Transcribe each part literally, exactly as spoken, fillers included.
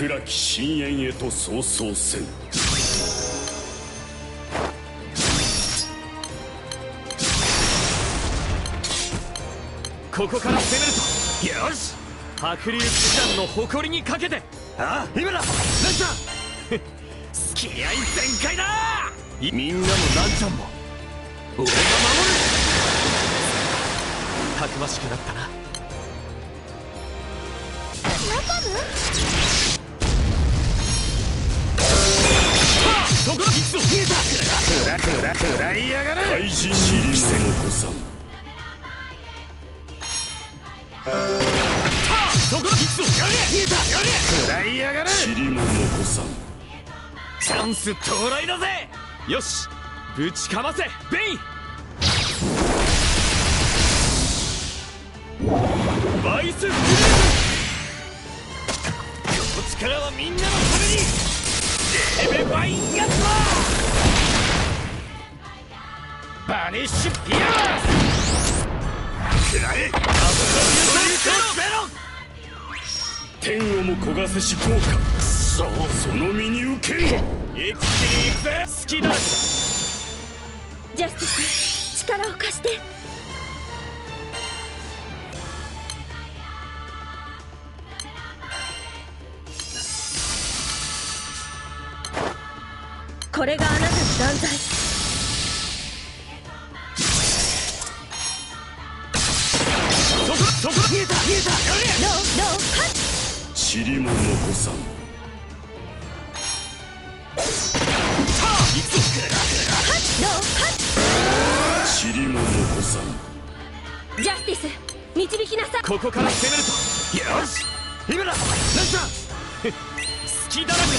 暗き深淵へと早々せん。ここから攻めると、よし、白竜騎士団の誇りにかけて。ああ、今だ、ランちゃん付き合い全開だ。みんなもランちゃんも俺が守る。たくましくなったな。そこのキッズを消えた。くらくらくらいやがる。怪人にりせの子さん。そこのキッズをやれ消えた。やれくらいやがる。ちりもの子さん。チャンス到来だぜ。よし、ぶちかませベイン。バイスフレーム。この力はみんなのために。エベバインガスマーバニッシュピアスくらえ。天をも焦がせし効果。そう、その身に受ける。一気に行くぜ。好きだ。ジャスティス、力を貸して。これがあなたの団体。そこそこ消えた消えた。ノーノーハッ。ちりもの子さん。さあ行くぞ。ハッノーハッ。ちりもの子さん。ジャスティス、導きなさい。ここから攻めると、よし、今だランちゃん隙だらけだ。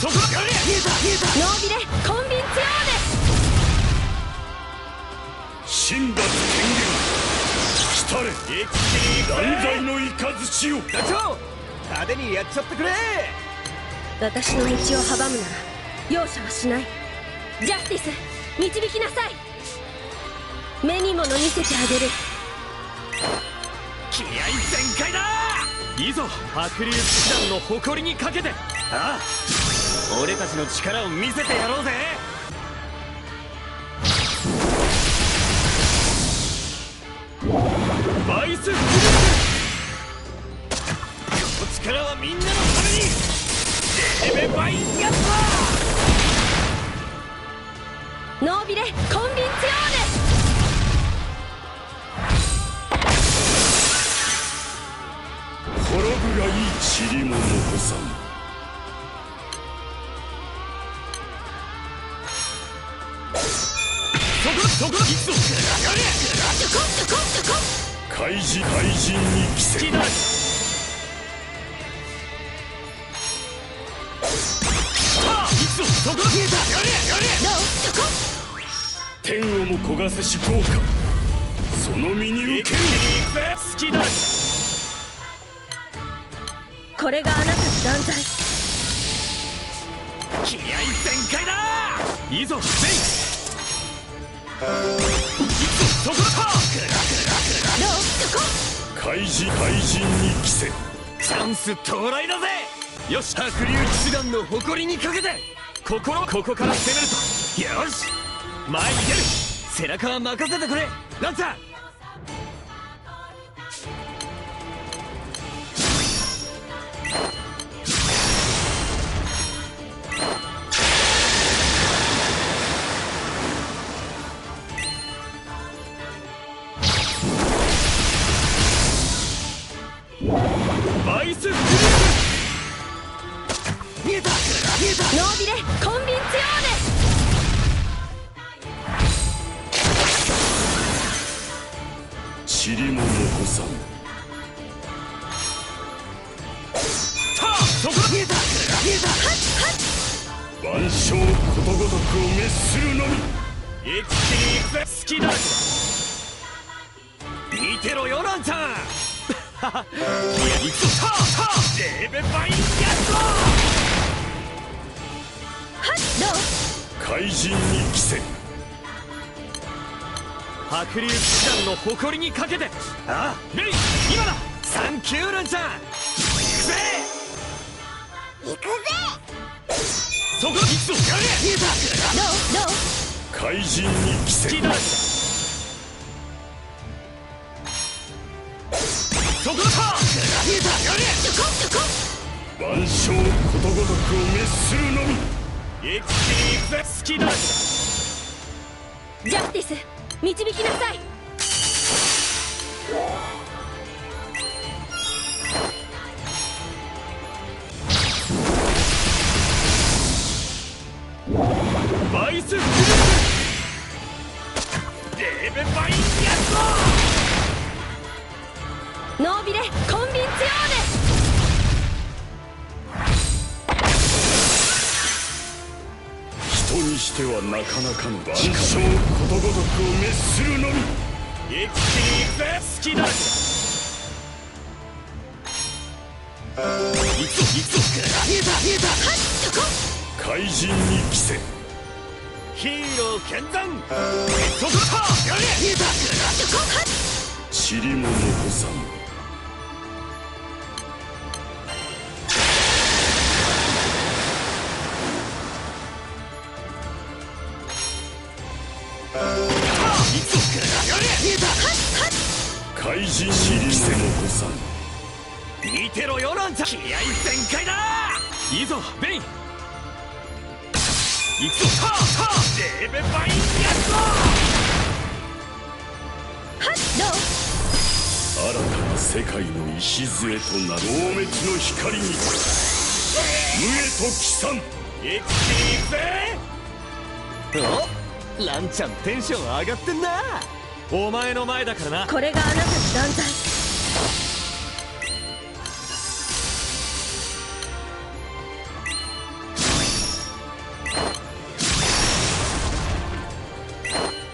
そこやれ。消えた消えた。ノービレコンビンツローです。神罰権限来たれ。断罪の雷を。団長、派手にやっちゃってくれ。私の道を阻むなら容赦はしない。ジャスティス、導きなさい。目にもの見せてあげる。気合全開だ。いいぞ、白竜騎士団の誇りにかけて。ああ、俺たちの力を見せてやろうぜ。バイスフルーズ。この力はみんなのために。エベバインガッパー。ノービレコンビンツヨーネ。滅ぶがいいちりもの子さん。そこ一度やれ。ちょこちょこちょこ。怪人怪人に奇跡。好きだ。さあ一度そこ消えた。やれやれ。どうちょこ。天をも焦がせし効果。その身に受ける。好きだ。これがあなたの団体。気合全開だ。いいぞ全員。いくぞ、そこだ。怪人怪人に着せ。チャンス到来だぜ。よし、白竜騎士団の誇りにかけて。心、ここから攻めると、よし、前に出る。背中は任せてくれランちゃん。ちりもの子さん。さあそこ消えた消えた。はっはっ。万象ことごとくを滅するのみ。一気に行くぜ。好きだ。見てろよランちゃん。ははっ。いくぞ。さあさあエベバインヤスマー。はっどう。怪人に着せ、白龍騎士団の誇りにかけて。ああレイ、今だ。サンキュールンちゃん、行くぜ行くぜ。そこのキッズをやれ。ユーザー、ノーノー。怪人に着せ、聞いたらそこのカーユーザー、やれ。ちょこちょこ万象ことごとくを滅するのみ。一気に行くぜ。好きだ。ジャスティス、導きなさい。バイスフルデーベバインやつ。ノービレコンビンツヨーネ。人にしてはなかなかの万象ことごとくを滅するのみ。一気に行くぜ。好きだ。行くぞ行くぞ。見えた見えた。はいそこ。怪人に着せ、ヒーロー剣断。そこだ。やれ。見えたそこ。はい塵も残さん。怪人に着せ、残さん。見てろよランちゃん、気合い全開だ。いいぞベイン、いつぞハーハーデーベバインやつ。はっどう新たな世界の礎となる。黄滅の光に無へと帰参。一気に行くぜ。おランちゃん、テンション上がってんな。お前の前だからな。これがあなたの団体。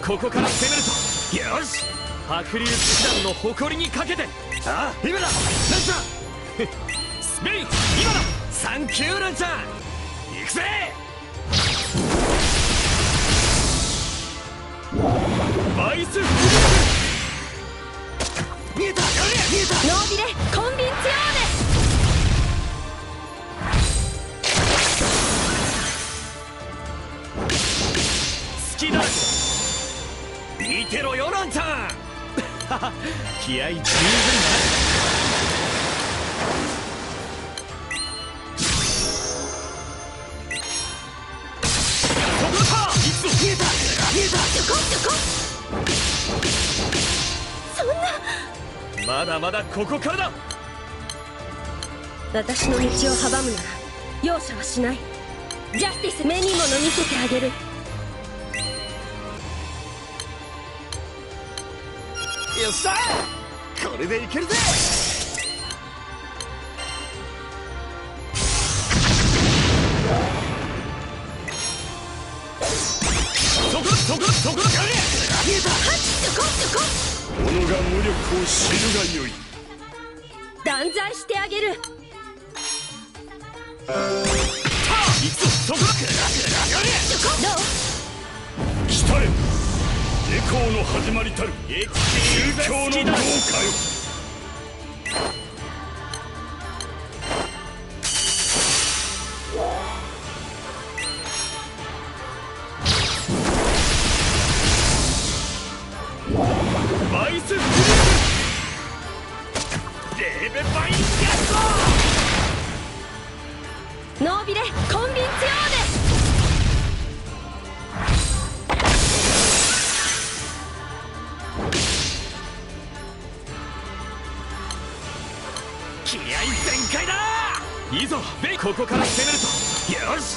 ここから攻めると。よし白龍騎士団の誇りにかけて。ああ今だランちゃんスペイン、今だ。サンキューランちゃん、行くぜ。バイスフル見えたやれ。見えたノービレコンビンツヨーネ。好きだ。見てろよランちゃん気合い十分だ。ここか。いつも見えた見えた。ちょこちょこ。そんな、まだまだここからだ。私の道を阻むなら容赦はしない。ジャスティス、目にもの見せてあげる。よっしゃこれでいけるぜ。そこそこそこやれ。見えた。はいそこそこ。己が無力を知るがよい。断罪してあげる。はあいつそこだ。やれそこどう。来たれ。下校の始まりたる宗教の豪華よ。バイスフルデーベバインやつ。ノービレコンビンツヨーネ。気合い全開だ。いいぞベイ、ここから攻めると。よし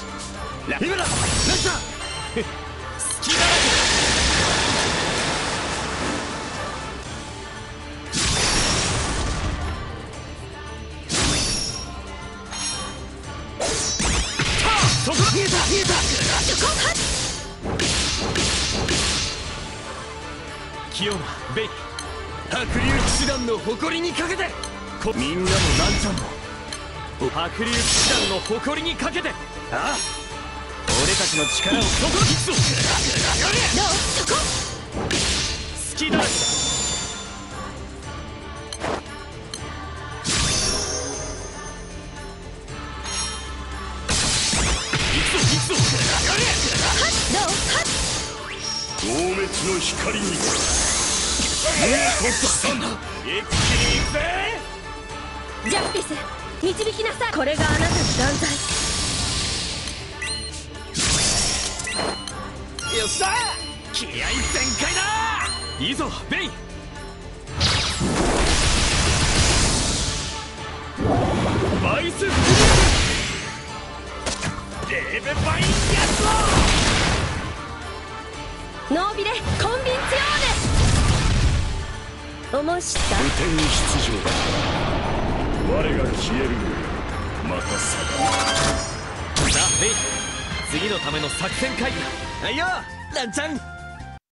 ラフィブラランチャー好きだ。見えた見えた。清野ベイ、白龍騎士団の誇りにかけて。みんなもランちゃんも白龍騎士団の誇りにかけて。ああ俺たちの力をそこにどうそこ好きだらけだ。大滅の光にもう突っ込んだ。一気に行くぜ。ジャスティス導きなさい。これがあなたの団体。よっしゃ気合全開だ。いいぞベイ。バイスレーベバインやつをノービレコンビンツヨーネ思い知った無点出場だ。我が消えるまたさだ。さあベイ次のための作戦会議だ。はいよランちゃん。